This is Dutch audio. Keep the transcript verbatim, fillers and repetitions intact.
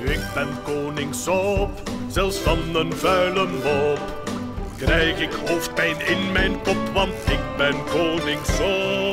Ik ben Koning Sop, zelfs van een vuile mop krijg ik hoofdpijn in mijn kop, want ik ben Koning Sop.